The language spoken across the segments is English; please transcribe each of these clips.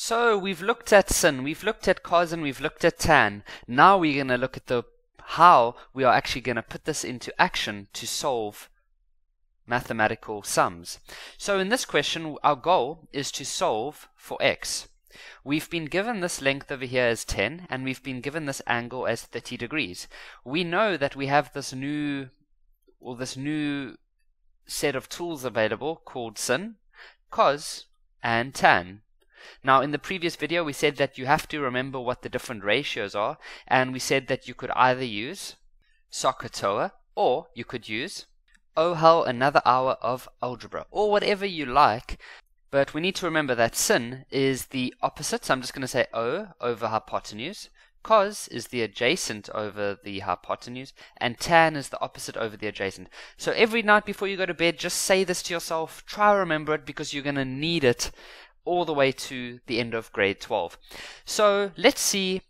So we've looked at sin, we've looked at cos, and we've looked at tan. Now we're going to look at how we are actually going to put this into action to solve mathematical sums. So in this question, our goal is to solve for x. We've been given this length over here as 10, and we've been given this angle as 30 degrees. We know that we have this new set of tools available called sin, cos, and tan. Now, in the previous video, we said that you have to remember what the different ratios are, and we said that you could either use SOHCAHTOA, or you could use Oh Hell, Another Hour of Algebra, or whatever you like. But we need to remember that sin is the opposite, so I'm just going to say O over hypotenuse. Cos is the adjacent over the hypotenuse, and tan is the opposite over the adjacent. So every night before you go to bed, just say this to yourself, try to remember it, because you're going to need it all the way to the end of grade 12. So let's see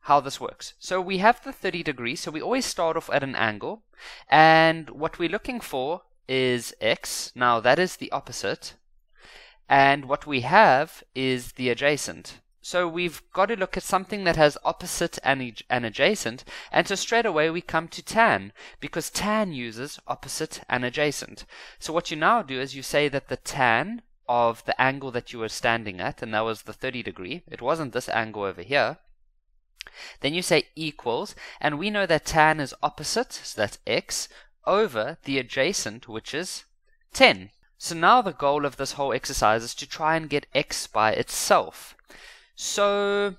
how this works. So we have the 30 degrees, so we always start off at an angle, and what we're looking for is x. Now that is the opposite, and what we have is the adjacent. So we've got to look at something that has opposite and adjacent, and so straight away we come to tan, because tan uses opposite and adjacent. So what you now do is you say that the tan of the angle that you were standing at, and that was the 30 degree, it wasn't this angle over here, then you say equals, and we know that tan is opposite, so that's x, over the adjacent, which is 10. So now the goal of this whole exercise is to try and get x by itself. So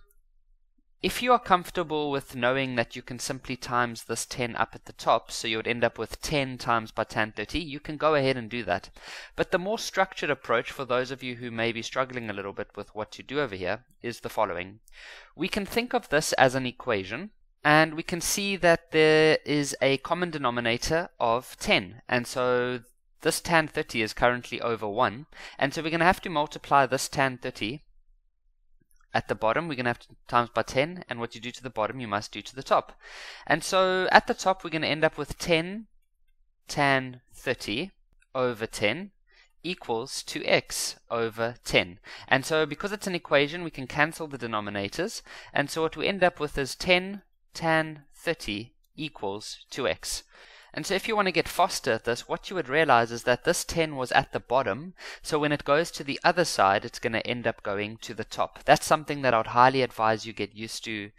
if you are comfortable with knowing that you can simply times this 10 up at the top, so you would end up with 10 times by tan 30, you can go ahead and do that. But the more structured approach, for those of you who may be struggling a little bit with what to do over here, is the following. We can think of this as an equation, and we can see that there is a common denominator of 10, and so this tan 30 is currently over 1, and so we're going to have to multiply this tan 30 at the bottom. We're going to have to times by 10, and what you do to the bottom you must do to the top. And so at the top we're going to end up with 10 tan 30 over 10 equals 2x over 10. And so because it's an equation, we can cancel the denominators, and so what we end up with is 10 tan 30 equals 2x. And so if you want to get faster at this, what you would realize is that this 10 was at the bottom, so when it goes to the other side, it's going to end up going to the top. That's something that I would highly advise you get used to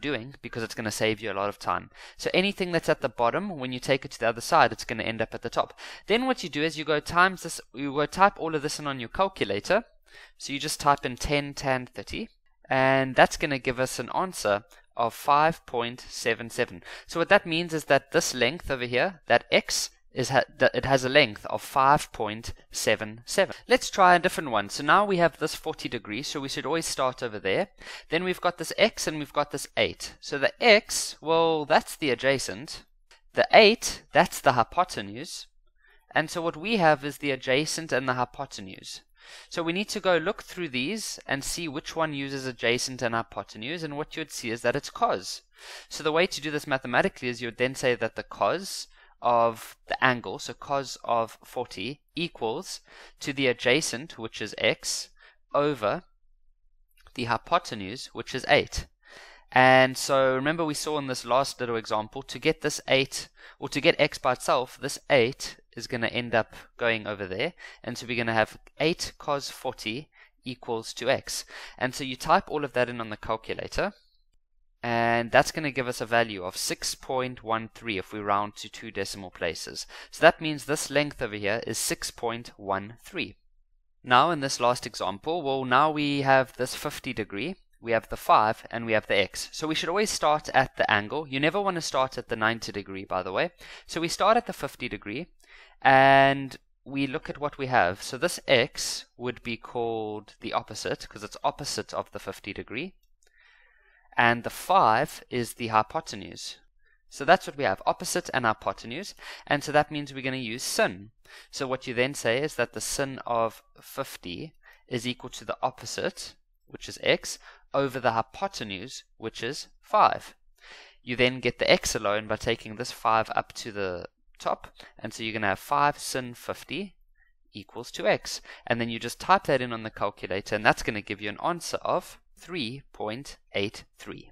doing, because it's going to save you a lot of time. So anything that's at the bottom, when you take it to the other side, it's going to end up at the top. Then what you do is you go times this, you go type all of this in on your calculator. So you just type in 10 tan 30, and that's going to give us an answer of 5.77. So what that means is that this length over here, that x, it has a length of 5.77. Let's try a different one. So now we have this 40 degrees, so we should always start over there. Then we've got this x, and we've got this 8. So the x, well, that's the adjacent. The 8, that's the hypotenuse. And so what we have is the adjacent and the hypotenuse. So we need to go look through these and see which one uses adjacent and hypotenuse, and what you would see is that it's cos. So the way to do this mathematically is you would then say that the cos of the angle, so cos of 40, equals to the adjacent, which is x, over the hypotenuse, which is 8. And so remember we saw in this last little example, to get this 8, or to get x by itself, this 8 is going to end up going over there, and so we're going to have 8 cos 40 equals 2x. And so you type all of that in on the calculator, and that's going to give us a value of 6.13 if we round to 2 decimal places. So that means this length over here is 6.13. Now in this last example, well, now we have this 50 degree, we have the 5, and we have the x. So we should always start at the angle. You never want to start at the 90 degree, by the way. So we start at the 50 degree, and we look at what we have. So this x would be called the opposite, because it's opposite of the 50 degree. And the 5 is the hypotenuse. So that's what we have, opposite and hypotenuse. And so that means we're going to use sin. So what you then say is that the sin of 50 is equal to the opposite, which is x, over the hypotenuse, which is 5. You then get the x alone by taking this 5 up to the top, and so you're going to have 5 sin 50 equals to x. And then you just type that in on the calculator, and that's going to give you an answer of 3.83.